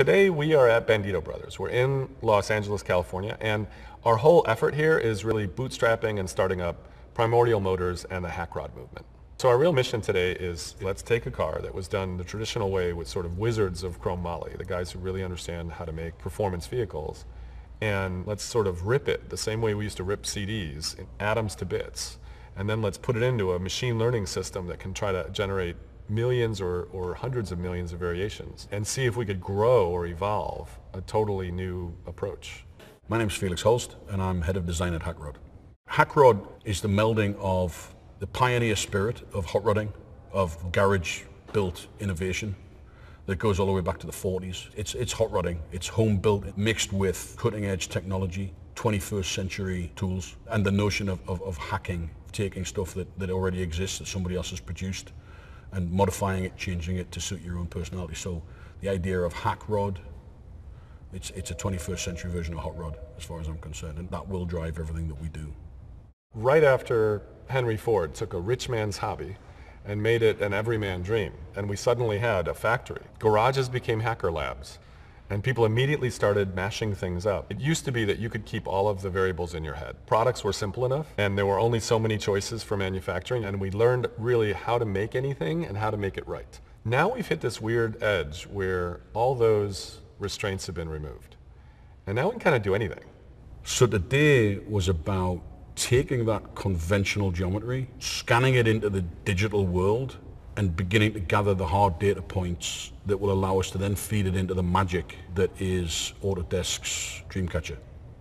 Today we are at Bandito Brothers. We're in Los Angeles, California, and our whole effort here is really bootstrapping and starting up Primordial Motors and the Hackrod movement. So our real mission today is let's take a car that was done the traditional way with sort of wizards of Chrome Moly, the guys who really understand how to make performance vehicles, and let's sort of rip it the same way we used to rip CDs, in atoms to bits, and then let's put it into a machine learning system that can try to generate millions or hundreds of millions of variations and see if we could grow or evolve a totally new approach. My name is Felix Holst and I'm head of design at Hackrod. Hackrod is the melding of the pioneer spirit of hot rodding, of garage built innovation that goes all the way back to the 40s. It's hot rodding, it's home built mixed with cutting edge technology, 21st century tools, and the notion of hacking, taking stuff that already exists that somebody else has produced and modifying it, changing it to suit your own personality. So the idea of Hackrod, it's a 21st century version of Hot Rod, as far as I'm concerned, and that will drive everything that we do. Right after Henry Ford took a rich man's hobby and made it an everyman dream, and we suddenly had a factory. Garages became hacker labs, and people immediately started mashing things up. It used to be that you could keep all of the variables in your head. Products were simple enough, and there were only so many choices for manufacturing, and we learned really how to make anything and how to make it right. Now we've hit this weird edge where all those restraints have been removed, and now we can kind of do anything. So today was about taking that conventional geometry, scanning it into the digital world, and beginning to gather the hard data points that will allow us to then feed it into the magic that is Autodesk's Dreamcatcher.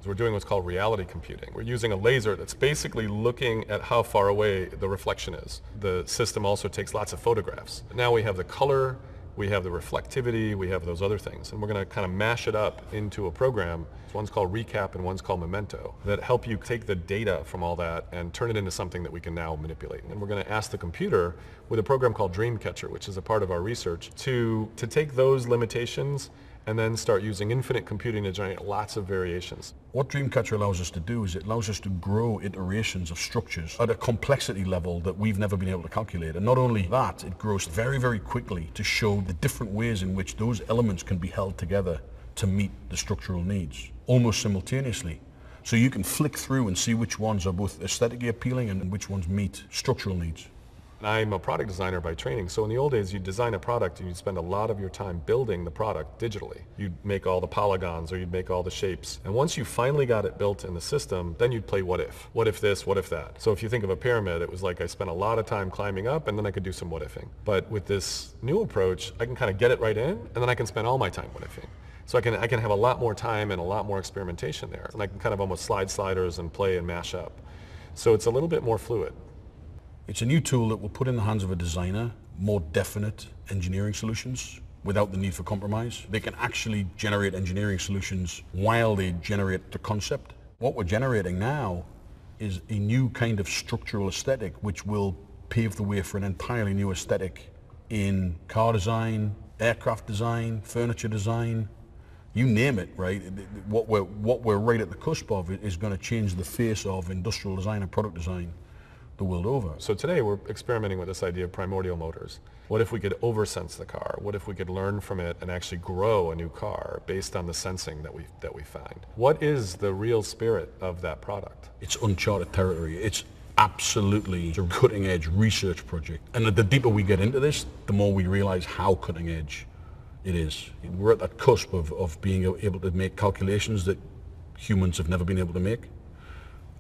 We're doing what's called reality computing. We're using a laser that's basically looking at how far away the reflection is. The system also takes lots of photographs. Now we have the color, we have the reflectivity, we have those other things, and we're going to kind of mash it up into a program. One's called ReCap and one's called Memento, that help you take the data from all that and turn it into something that we can now manipulate. And we're going to ask the computer, with a program called Dreamcatcher, which is a part of our research, to take those limitations and then start using infinite computing to generate lots of variations. What Dreamcatcher allows us to do is it allows us to grow iterations of structures at a complexity level that we've never been able to calculate. And not only that, it grows very, very quickly to show the different ways in which those elements can be held together to meet the structural needs, almost simultaneously. So you can flick through and see which ones are both aesthetically appealing and which ones meet structural needs. I'm a product designer by training, so in the old days you'd design a product and you'd spend a lot of your time building the product digitally. You'd make all the polygons or you'd make all the shapes, and once you finally got it built in the system, then you'd play what if. What if this, what if that. So if you think of a pyramid, it was like I spent a lot of time climbing up and then I could do some what ifing. But with this new approach, I can kind of get it right in and then I can spend all my time what ifing. So I can have a lot more time and a lot more experimentation there, and I can kind of almost slide sliders and play and mash up. So it's a little bit more fluid. It's a new tool that will put in the hands of a designer more definite engineering solutions without the need for compromise. They can actually generate engineering solutions while they generate the concept. What we're generating now is a new kind of structural aesthetic which will pave the way for an entirely new aesthetic in car design, aircraft design, furniture design, you name it, right? What we're right at the cusp of is going to change the face of industrial design and product design the world over. So today we're experimenting with this idea of primordial motors. What if we could oversense the car? What if we could learn from it and actually grow a new car based on the sensing that we find? What is the real spirit of that product? It's uncharted territory. It's absolutely a cutting edge research project. And the deeper we get into this, the more we realize how cutting edge it is. We're at that cusp of being able to make calculations that humans have never been able to make.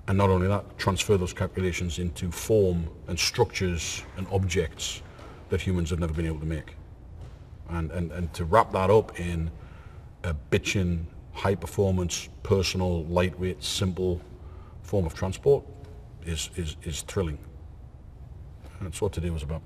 And not only that, transfer those calculations into form and structures and objects that humans have never been able to make. And to wrap that up in a bitchin', high-performance, personal, lightweight, simple form of transport is thrilling. And that's what today was about.